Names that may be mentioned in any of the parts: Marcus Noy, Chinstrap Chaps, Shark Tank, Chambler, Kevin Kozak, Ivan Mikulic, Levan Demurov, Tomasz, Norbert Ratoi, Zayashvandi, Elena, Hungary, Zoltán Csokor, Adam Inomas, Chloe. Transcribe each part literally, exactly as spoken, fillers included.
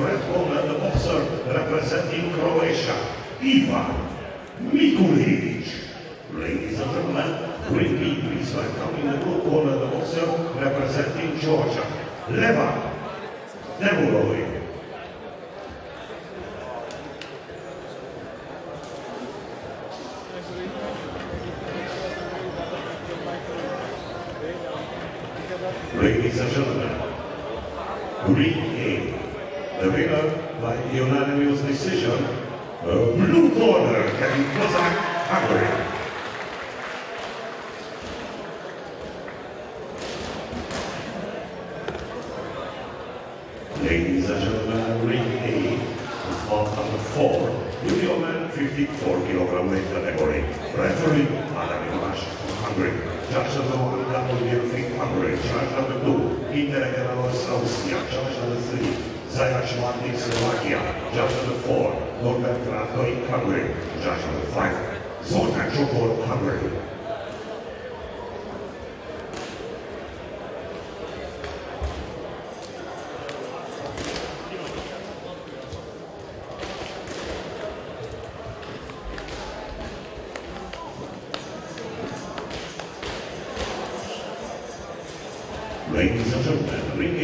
the red corner, the boxer representing Croatia, Ivan Mikulic. Ladies and gentlemen, will be please welcome in the blue corner the boxer representing Georgia, Levan Demurov. Ladies and gentlemen, green in the winner by unanimous decision, uh, blue corner, Kevin Kozak, Hungary. Ladies and gentlemen, green in is bout number four, junior man fifty-four kilogram weight category. Referee Adam Inomas from Hungary. Judge number one, Hungary. Judge number two, Interregionalist Austria. Judge number three, Zayashvandi, Slovakia. Judge number four, Norbert Ratoi, Hungary. Judge number five, Zoltán Csokor, Hungary. Ladies and gentlemen, ring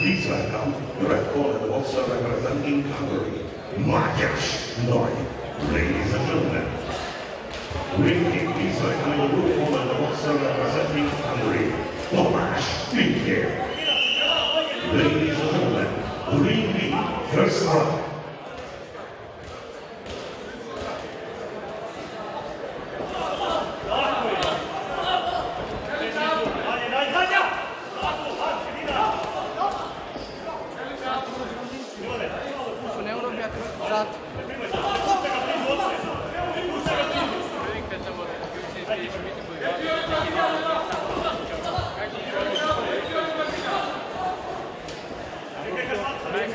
please welcome the red corner boxer representing Hungary, Marcus Noy. Ladies and gentlemen, ring please welcome the blue corner boxer representing Hungary, Tomasz. Ladies and gentlemen, ring first round.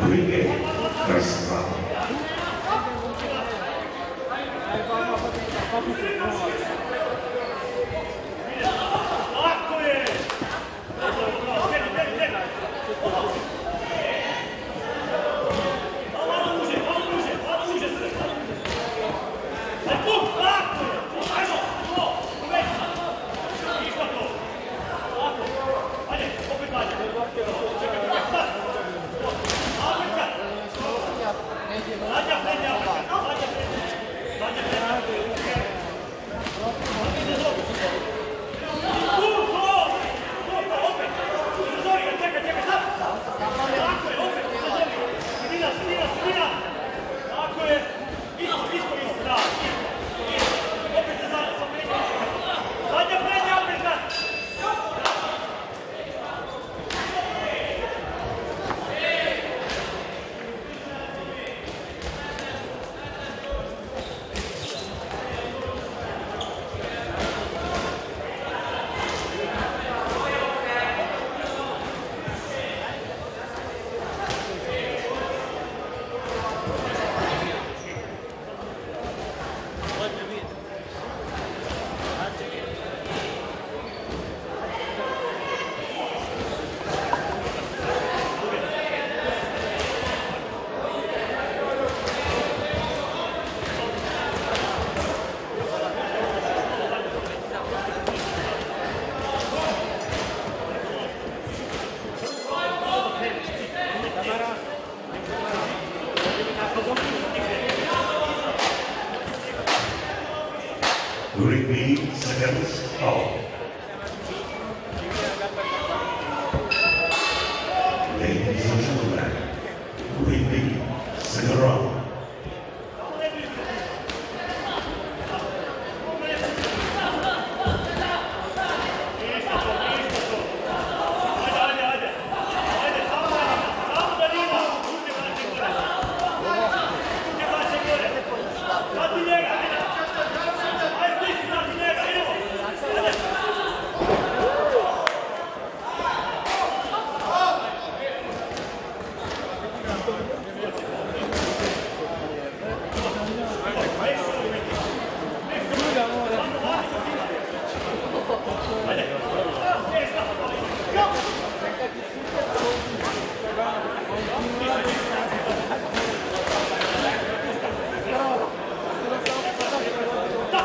bring it first round.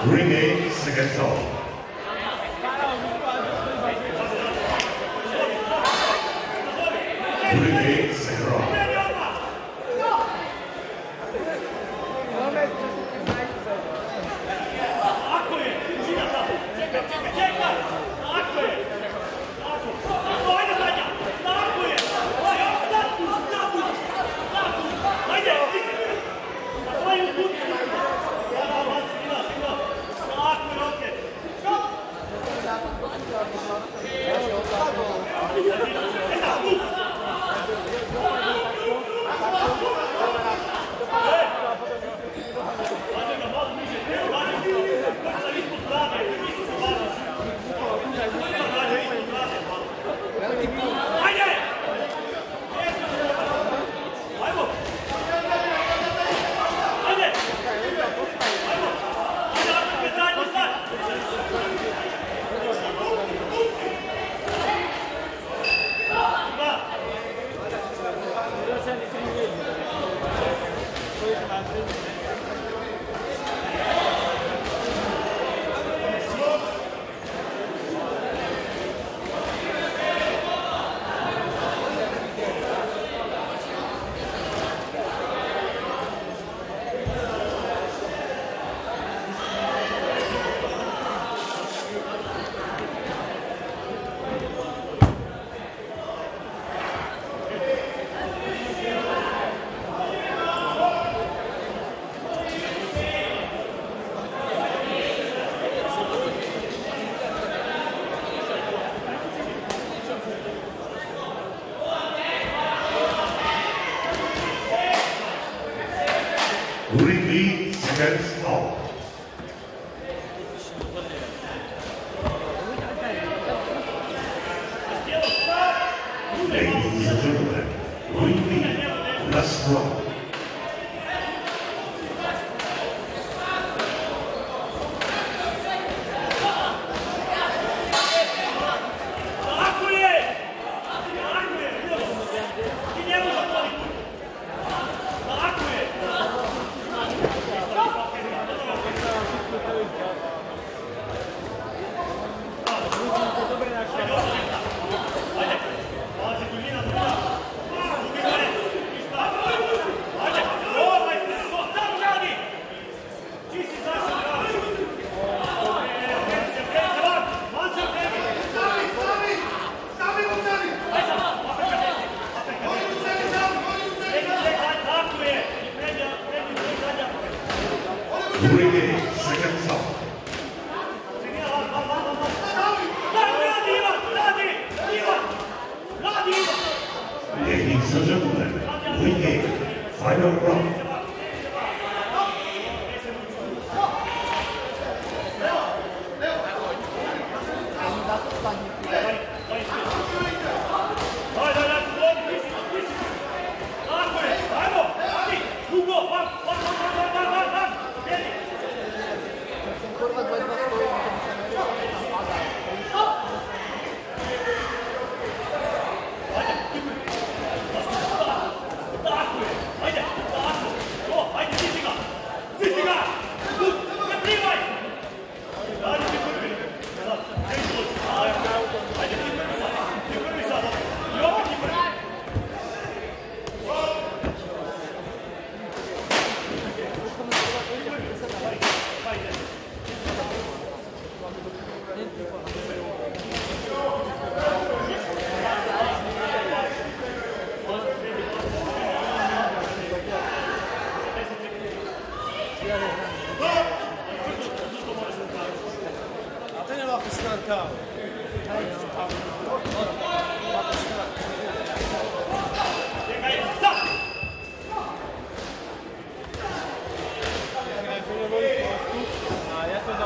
Remains against all. Grazie.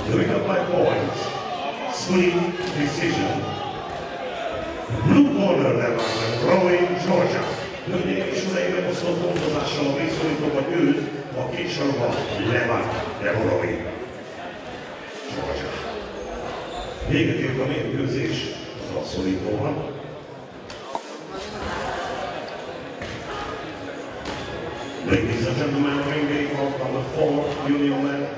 the winner by points, split decision, blue corner Levan Demurov, Georgia. Hölgyeim és uraim, megosztott gondozással a részvénykokat őt, a két sorban Levan Demurov, Georgia. Véget ért a mérkőzés az asszonyítóban. Ladies and gentlemen, ring the bell on the fourth union man.